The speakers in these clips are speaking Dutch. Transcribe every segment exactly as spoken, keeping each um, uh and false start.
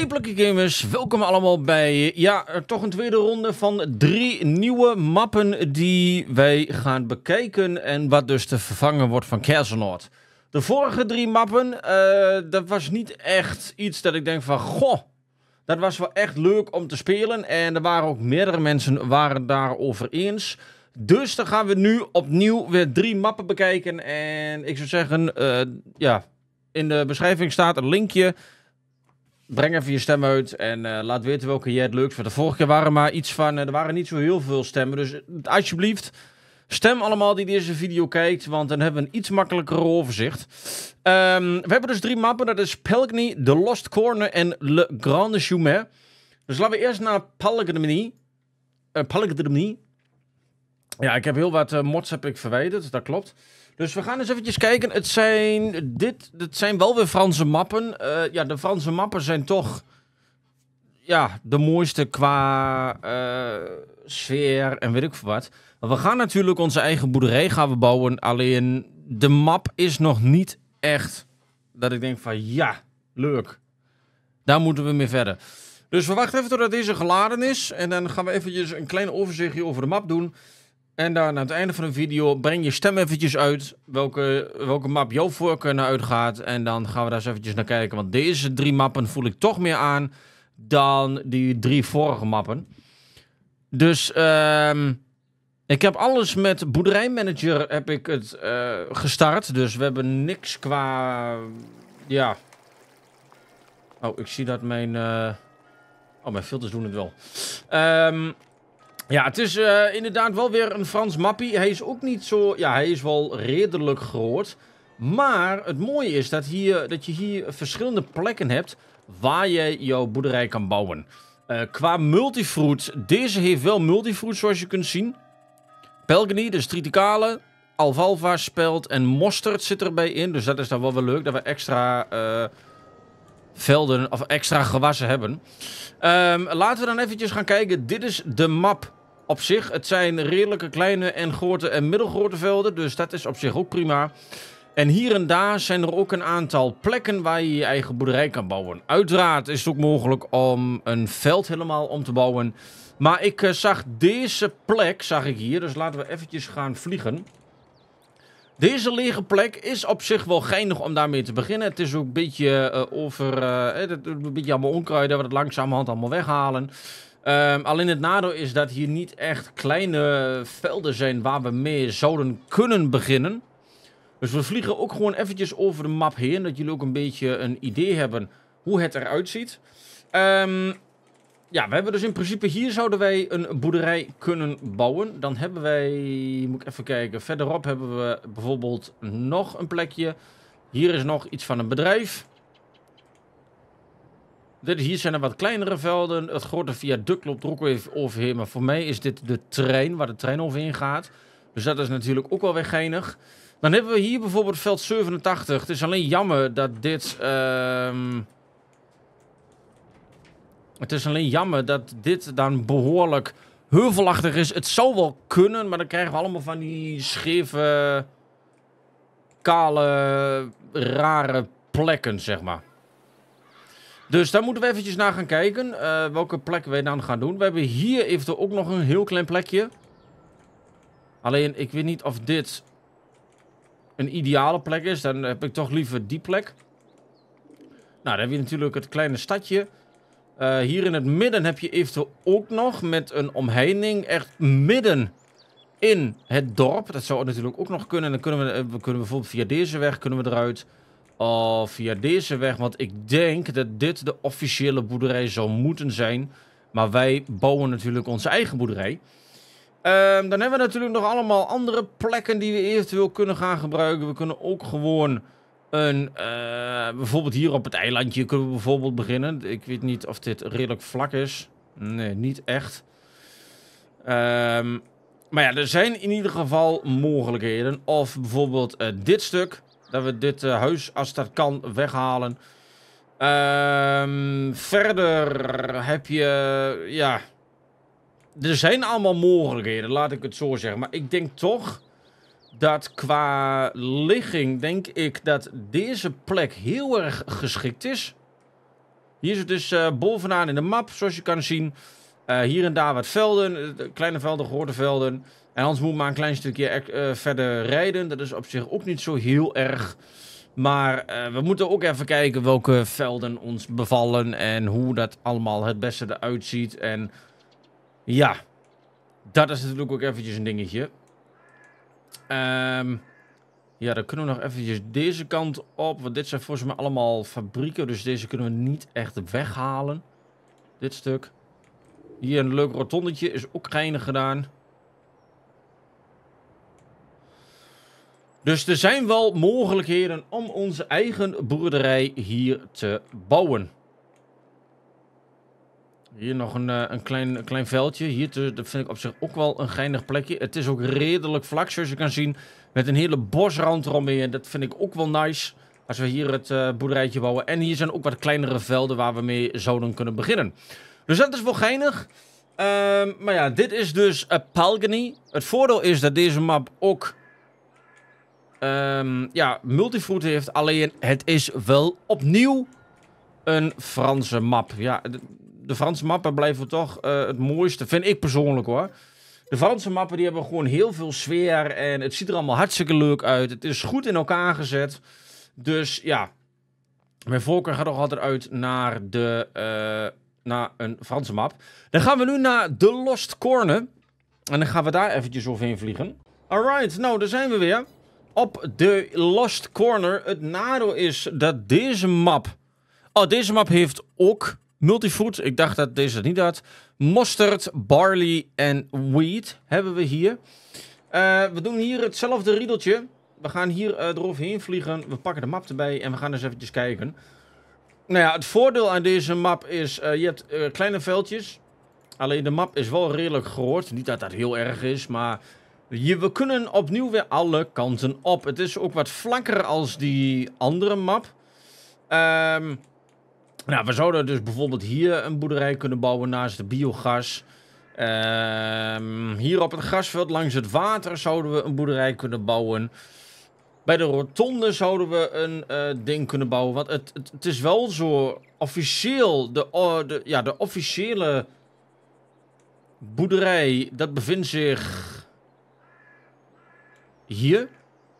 Scheepelijke gamers, welkom allemaal bij ja, toch een tweede ronde van drie nieuwe mappen die wij gaan bekijken en wat dus te vervangen wordt van Kersenoord. De vorige drie mappen, uh, dat was niet echt iets dat ik denk van goh, dat was wel echt leuk om te spelen en er waren ook meerdere mensen waren daarover eens. Dus dan gaan we nu opnieuw weer drie mappen bekijken en ik zou zeggen, uh, ja, in de beschrijving staat een linkje. Breng even je stem uit en uh, laat weten welke jij het leukst vindt. De vorige keer waren maar iets van, uh, er waren niet zo heel veel stemmen. Dus alsjeblieft, stem allemaal die deze video kijkt, want dan hebben we een iets makkelijker overzicht. Um, we hebben dus drie mappen, dat is Pelkenie, The Lost Corner en Le Grand Chumet. Dus laten we eerst naar Pelkenie. Uh, Pelkenie. Ja, ik heb heel wat uh, mods heb ik verwijderd, dat klopt. Dus we gaan eens eventjes kijken. Het zijn, dit, dit zijn wel weer Franse mappen. Uh, ja, de Franse mappen zijn toch ja, de mooiste qua uh, sfeer en weet ik veel wat. We gaan natuurlijk onze eigen boerderij gaan we bouwen. Alleen de map is nog niet echt dat ik denk van ja, leuk. Daar moeten we mee verder. Dus we wachten even totdat deze geladen is. En dan gaan we eventjes een klein overzichtje over de map doen. En dan aan het einde van de video breng je stem eventjes uit welke, welke map jouw voorkeur naar uitgaat. En dan gaan we daar eens eventjes naar kijken. Want deze drie mappen voel ik toch meer aan dan die drie vorige mappen. Dus um, ik heb alles met boerderijmanager heb ik het uh, gestart. Dus we hebben niks qua... Ja. Oh, ik zie dat mijn... Uh... Oh, mijn filters doen het wel. Ehm... Um, Ja, het is uh, inderdaad wel weer een Frans mappie. Hij is ook niet zo... Ja, hij is wel redelijk groot. Maar het mooie is dat, hier, dat je hier verschillende plekken hebt waar je jouw boerderij kan bouwen. Uh, qua multifruit. Deze heeft wel multifruit zoals je kunt zien. Pelkenie, dus triticale. Alfalfa, spelt en mosterd zit erbij in. Dus dat is dan wel weer leuk dat we extra... Uh, velden of extra gewassen hebben. Um, laten we dan eventjes gaan kijken. Dit is de map op zich. Het zijn redelijke kleine en grote en middelgrote velden. Dus dat is op zich ook prima. En hier en daar zijn er ook een aantal plekken waar je je eigen boerderij kan bouwen. Uiteraard is het ook mogelijk om een veld helemaal om te bouwen. Maar ik uh, zag deze plek, zag ik hier. Dus laten we eventjes gaan vliegen. Deze lege plek is op zich wel geinig om daarmee te beginnen. Het is ook een beetje uh, over... Uh, een beetje allemaal onkruiden, wat het langzamerhand allemaal weghalen. Um, alleen het nadeel is dat hier niet echt kleine velden zijn waar we mee zouden kunnen beginnen. Dus we vliegen ook gewoon eventjes over de map heen. Dat jullie ook een beetje een idee hebben hoe het eruit ziet. Um, ja, we hebben dus in principe... Hier zouden wij een boerderij kunnen bouwen. Dan hebben wij... Moet ik even kijken. Verderop hebben we bijvoorbeeld nog een plekje. Hier is nog iets van een bedrijf. Dit, hier zijn er wat kleinere velden. Het grote viaduct loopt er ook even overheen. Maar voor mij is dit de trein waar de trein overheen gaat. Dus dat is natuurlijk ook wel weer geinig. Dan hebben we hier bijvoorbeeld veld zevenentachtig. Het is alleen jammer dat dit... Uh... Het is alleen jammer dat dit dan behoorlijk heuvelachtig is. Het zou wel kunnen, maar dan krijgen we allemaal van die scheve, kale, rare plekken, zeg maar. Dus daar moeten we eventjes naar gaan kijken, uh, welke plekken wij dan gaan doen. We hebben hier eventueel ook nog een heel klein plekje. Alleen, ik weet niet of dit een ideale plek is. Dan heb ik toch liever die plek. Nou, dan heb je natuurlijk het kleine stadje. Uh, hier in het midden heb je eventueel ook nog met een omheining echt midden in het dorp. Dat zou natuurlijk ook nog kunnen. Dan kunnen we, we kunnen bijvoorbeeld via deze weg kunnen we eruit. Of via deze weg. Want ik denk dat dit de officiële boerderij zou moeten zijn. Maar wij bouwen natuurlijk onze eigen boerderij. Uh, dan hebben we natuurlijk nog allemaal andere plekken die we eventueel kunnen gaan gebruiken. We kunnen ook gewoon... Een, uh, bijvoorbeeld hier op het eilandje kunnen we bijvoorbeeld beginnen. Ik weet niet of dit redelijk vlak is. Nee, niet echt. Um, maar ja, er zijn in ieder geval mogelijkheden. Of bijvoorbeeld uh, dit stuk. Dat we dit uh, huis, als dat kan, weghalen. Um, verder heb je... Ja... Er zijn allemaal mogelijkheden, laat ik het zo zeggen. Maar ik denk toch... Dat qua ligging denk ik dat deze plek heel erg geschikt is. Hier zit dus uh, bol vandaan in de map, zoals je kan zien. Uh, hier en daar wat velden, uh, kleine velden, gehoorde velden. En anders moet ik maar een klein stukje uh, verder rijden. Dat is op zich ook niet zo heel erg. Maar uh, we moeten ook even kijken welke velden ons bevallen. En hoe dat allemaal het beste eruit ziet. En ja, dat is natuurlijk ook eventjes een dingetje. Um, ja, dan kunnen we nog eventjes deze kant op. Want dit zijn volgens mij allemaal fabrieken. Dus deze kunnen we niet echt weghalen. Dit stuk. Hier een leuk rotondetje. Is ook geinig gedaan. Dus er zijn wel mogelijkheden om onze eigen boerderij hier te bouwen. Hier nog een, een, klein, een klein veldje. Hier te, dat vind ik op zich ook wel een geinig plekje. Het is ook redelijk vlak, zoals je kan zien. Met een hele bosrand eromheen. Dat vind ik ook wel nice. Als we hier het uh, boerderijtje bouwen. En hier zijn ook wat kleinere velden waar we mee zouden kunnen beginnen. Dus dat is wel geinig. Uh, maar ja, dit is dus uh, Pelkenie. Het voordeel is dat deze map ook... Um, ja, multifruit heeft, alleen het is wel opnieuw een Franse map. Ja, de, de Franse mappen blijven toch uh, het mooiste, vind ik persoonlijk hoor. De Franse mappen die hebben gewoon heel veel sfeer en het ziet er allemaal hartstikke leuk uit. Het is goed in elkaar gezet. Dus ja, mijn voorkeur gaat nog altijd uit naar, de, uh, naar een Franse map. Dan gaan we nu naar The Lost Corner. En dan gaan we daar eventjes overheen vliegen. Alright, nou daar zijn we weer. Op de Lost Corner. Het nadeel is dat deze map... Oh, deze map heeft ook multifruit. Ik dacht dat deze dat niet had. Mosterd, barley en wheat hebben we hier. Uh, we doen hier hetzelfde riedeltje. We gaan hier uh, eroverheen vliegen. We pakken de map erbij en we gaan eens eventjes kijken. Nou ja, het voordeel aan deze map is... Uh, je hebt uh, kleine veldjes. Alleen de map is wel redelijk groot. Niet dat dat heel erg is, maar... We kunnen opnieuw weer alle kanten op. Het is ook wat vlakker als die andere map. Um, nou, we zouden dus bijvoorbeeld hier een boerderij kunnen bouwen naast de biogas. Um, hier op het grasveld langs het water zouden we een boerderij kunnen bouwen. Bij de rotonde zouden we een uh, ding kunnen bouwen. Want het, het, het is wel zo officieel, de, uh, de, ja, de officiële boerderij, dat bevindt zich... Hier.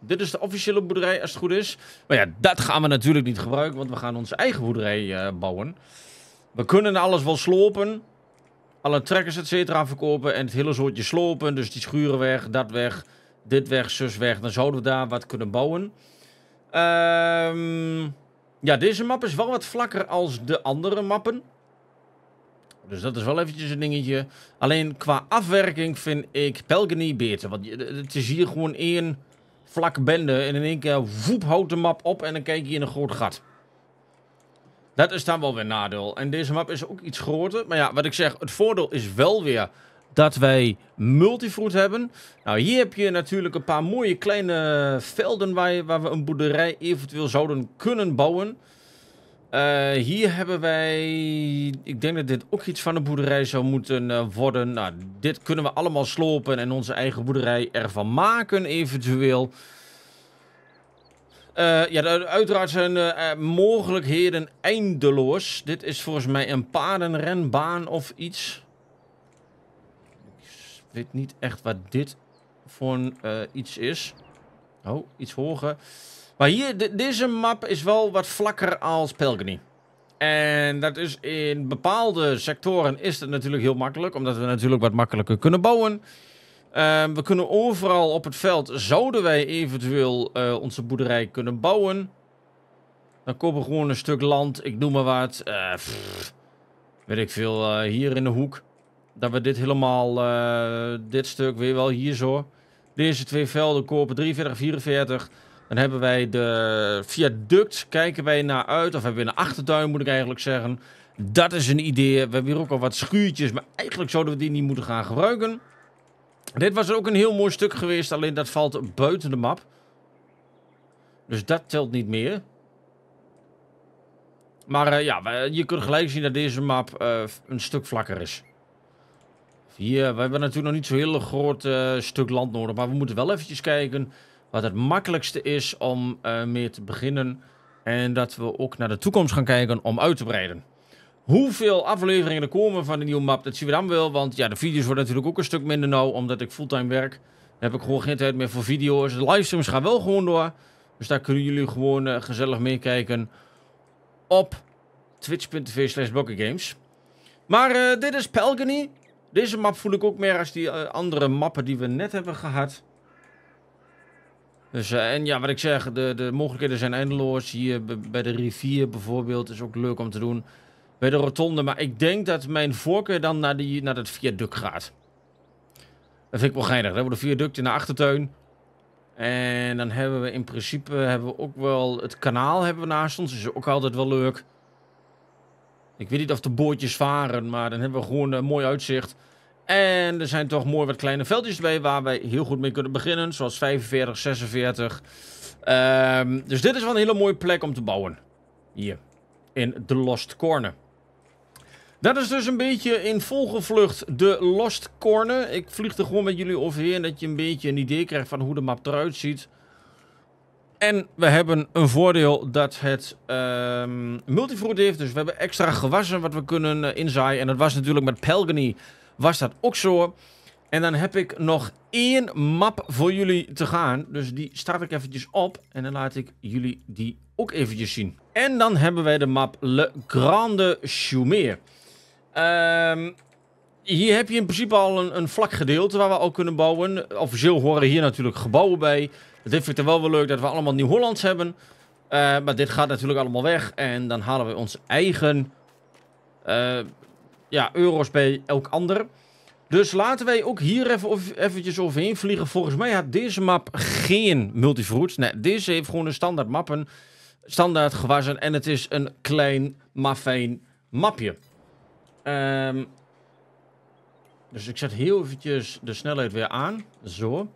Dit is de officiële boerderij als het goed is. Maar ja, dat gaan we natuurlijk niet gebruiken. Want we gaan onze eigen boerderij uh, bouwen. We kunnen alles wel slopen. Alle trekkers et cetera verkopen. En het hele soortje slopen. Dus die schuren weg, dat weg. Dit weg, zus weg. Dan zouden we daar wat kunnen bouwen. Um, ja, deze map is wel wat vlakker als de andere mappen. Dus dat is wel eventjes een dingetje. Alleen qua afwerking vind ik Pelkenie beter. Want het is hier gewoon één vlak bende. En in één keer woep houdt de map op. En dan kijk je in een groot gat. Dat is dan wel weer nadeel. En deze map is ook iets groter. Maar ja, wat ik zeg. Het voordeel is wel weer dat wij multifruit hebben. Nou, hier heb je natuurlijk een paar mooie kleine velden. Waar, je, waar we een boerderij eventueel zouden kunnen bouwen. Uh, hier hebben wij... Ik denk dat dit ook iets van de boerderij zou moeten uh, worden. Nou, dit kunnen we allemaal slopen en onze eigen boerderij ervan maken eventueel. Uh, ja, uiteraard zijn uh, mogelijkheden eindeloos. Dit is volgens mij een paardenrenbaan of iets. Ik weet niet echt wat dit voor een, uh, iets is. Oh, iets hoger. Maar hier, de, deze map is wel wat vlakker als Pelkenie. En dat is in bepaalde sectoren is dat natuurlijk heel makkelijk. Omdat we natuurlijk wat makkelijker kunnen bouwen. Um, we kunnen overal op het veld, zouden wij eventueel uh, onze boerderij kunnen bouwen. Dan kopen we gewoon een stuk land, ik noem maar wat. Uh, pff, weet ik veel, uh, hier in de hoek. Dat we dit helemaal, uh, dit stuk weer wel hier zo. Deze twee velden kopen, drieënveertig, vierenveertig... Dan hebben wij de viaduct, kijken wij naar uit. Of hebben we een achtertuin, moet ik eigenlijk zeggen. Dat is een idee. We hebben hier ook al wat schuurtjes, maar eigenlijk zouden we die niet moeten gaan gebruiken. Dit was ook een heel mooi stuk geweest, alleen dat valt buiten de map. Dus dat telt niet meer. Maar uh, ja, je kunt gelijk zien dat deze map uh, een stuk vlakker is. Hier, we hebben natuurlijk nog niet zo'n heel groot uh, stuk land nodig, maar we moeten wel eventjes kijken... Wat het makkelijkste is om uh, mee te beginnen. En dat we ook naar de toekomst gaan kijken om uit te breiden. hoeveel afleveringen er komen van de nieuwe map, dat zien we dan wel. Want ja, de video's worden natuurlijk ook een stuk minder nou, omdat ik fulltime werk. Dan heb ik gewoon geen tijd meer voor video's. De livestreams gaan wel gewoon door. Dus daar kunnen jullie gewoon uh, gezellig meekijken op twitch punt tv slash bokkengames. Maar uh, dit is Pelkenie. Deze map voel ik ook meer als die uh, andere mappen die we net hebben gehad. Dus, uh, en ja, wat ik zeg, de, de mogelijkheden zijn eindeloos. Hier bij de rivier bijvoorbeeld is ook leuk om te doen. Bij de rotonde, maar ik denk dat mijn voorkeur dan naar, die, naar dat viaduct gaat. Dat vind ik wel geinig. We hebben een viaduct in de achtertuin. En dan hebben we in principe hebben we ook wel het kanaal hebben we naast ons. Dat is ook altijd wel leuk. Ik weet niet of de bootjes varen, maar dan hebben we gewoon een mooi uitzicht. En er zijn toch mooi wat kleine veldjes bij waar wij heel goed mee kunnen beginnen. Zoals vijfenveertig, zesenveertig. Um, dus dit is wel een hele mooie plek om te bouwen. Hier, in The Lost Corner. Dat is dus een beetje in volgevlucht de Lost Corner. Ik vlieg er gewoon met jullie overheen dat je een beetje een idee krijgt van hoe de map eruit ziet. En we hebben een voordeel dat het um, multifruit heeft. Dus we hebben extra gewassen wat we kunnen uh, inzaaien. En dat was natuurlijk met Pelkenie was dat ook zo. En dan heb ik nog één map voor jullie te gaan. Dus die start ik eventjes op. En dan laat ik jullie die ook eventjes zien. En dan hebben wij de map Le Grand Chumet. Um, hier heb je in principe al een, een vlak gedeelte waar we al kunnen bouwen. Officieel horen hier natuurlijk gebouwen bij. Dat vind ik er wel wel leuk dat we allemaal Nieuw-Hollands hebben. Uh, maar dit gaat natuurlijk allemaal weg. En dan halen we onze eigen uh, ja, euro's bij elk ander. Dus laten wij ook hier even of, eventjes overheen vliegen. Volgens mij had deze map geen multifruits. Nee, deze heeft gewoon een standaard mappen. Standaard gewassen. En het is een klein, maar fijn mapje. Um, dus ik zet heel eventjes de snelheid weer aan. Zo.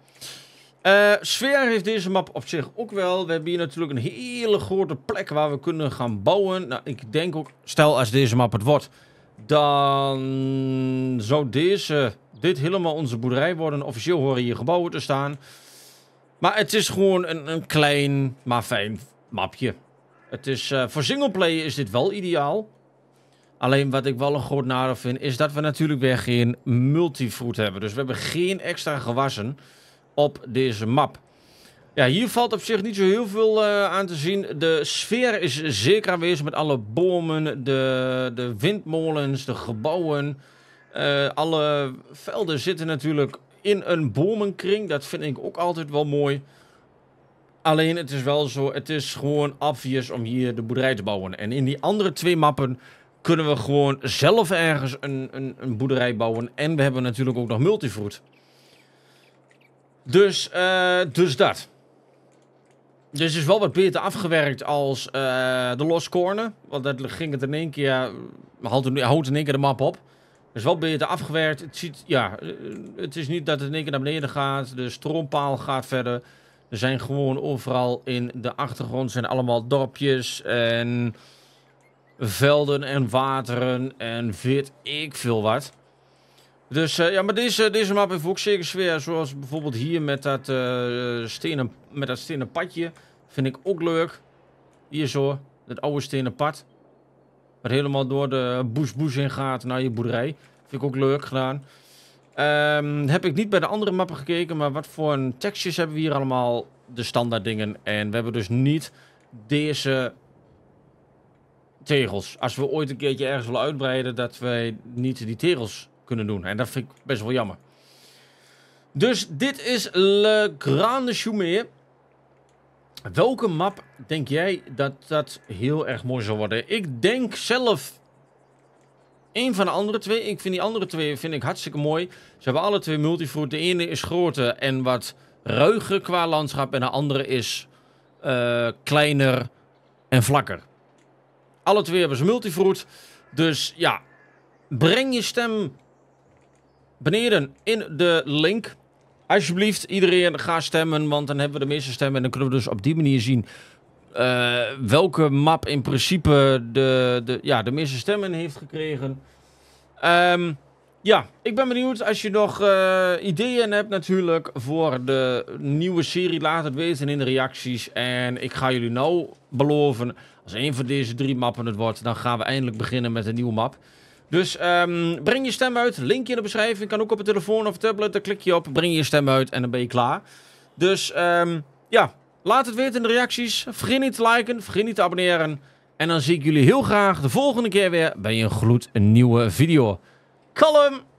Uh, sfeer heeft deze map op zich ook wel. We hebben hier natuurlijk een hele grote plek waar we kunnen gaan bouwen. Nou, ik denk ook, stel als deze map het wordt, dan zou deze, dit helemaal onze boerderij worden. Officieel horen hier gebouwen te staan. Maar het is gewoon een, een klein, maar fijn mapje. Het is, uh, voor singleplayer is dit wel ideaal. Alleen wat ik wel een groot nadeel vind, is dat we natuurlijk weer geen multifruit hebben. Dus we hebben geen extra gewassen op deze map. Ja, hier valt op zich niet zo heel veel uh, aan te zien. De sfeer is zeker aanwezig met alle bomen, de, de windmolens, de gebouwen. Uh, alle velden zitten natuurlijk in een bomenkring. Dat vind ik ook altijd wel mooi. Alleen het is wel zo, het is gewoon obvious om hier de boerderij te bouwen. En in die andere twee mappen kunnen we gewoon zelf ergens een, een, een boerderij bouwen. En we hebben natuurlijk ook nog multifruit. Dus, uh, dus dat. Dus het is wel wat beter afgewerkt als de uh, Lost Corner. Want dat ging het in één keer, houdt in één keer de map op. Het is wel beter afgewerkt. Het, ziet, ja, het is niet dat het in één keer naar beneden gaat. De stroompaal gaat verder. Er zijn gewoon overal in de achtergrond zijn allemaal dorpjes en velden en wateren en weet ik veel wat. Dus uh, ja, maar deze, deze map heeft ook zeker sfeer. Zoals bijvoorbeeld hier met dat, uh, stenen, met dat stenen padje. Vind ik ook leuk. Hier zo, dat oude stenen pad. Wat helemaal door de boes-boes in gaat naar je boerderij. Vind ik ook leuk gedaan. Um, heb ik niet bij de andere mappen gekeken. Maar wat voor een tekstjes hebben we hier allemaal? De standaard dingen. En we hebben dus niet deze tegels. Als we ooit een keertje ergens willen uitbreiden, dat wij niet die tegels kunnen doen. En dat vind ik best wel jammer. Dus dit is Le Grand Chumet. Welke map denk jij dat dat heel erg mooi zou worden? Ik denk zelf een van de andere twee. Ik vind die andere twee vind ik hartstikke mooi. Ze hebben alle twee multifruit. De ene is groter en wat ruiger qua landschap. En de andere is uh, kleiner en vlakker. Alle twee hebben ze multifruit. Dus ja, breng je stem beneden in de link. Alsjeblieft, iedereen ga stemmen, want dan hebben we de meeste stemmen. En dan kunnen we dus op die manier zien uh, welke map in principe de, de, ja, de meeste stemmen heeft gekregen. Um, Ja, ik ben benieuwd als je nog uh, ideeën hebt natuurlijk voor de nieuwe serie. Laat het weten in de reacties. En ik ga jullie nou beloven, als een van deze drie mappen het wordt, dan gaan we eindelijk beginnen met een nieuwe map. Dus um, breng je stem uit. Link in de beschrijving. Kan ook op een telefoon of tablet. Daar klik je op. Breng je stem uit en dan ben je klaar. Dus um, ja, laat het weten in de reacties. Vergeet niet te liken. Vergeet niet te abonneren. En dan zie ik jullie heel graag de volgende keer weer bij een gloednieuwe video. Kalm!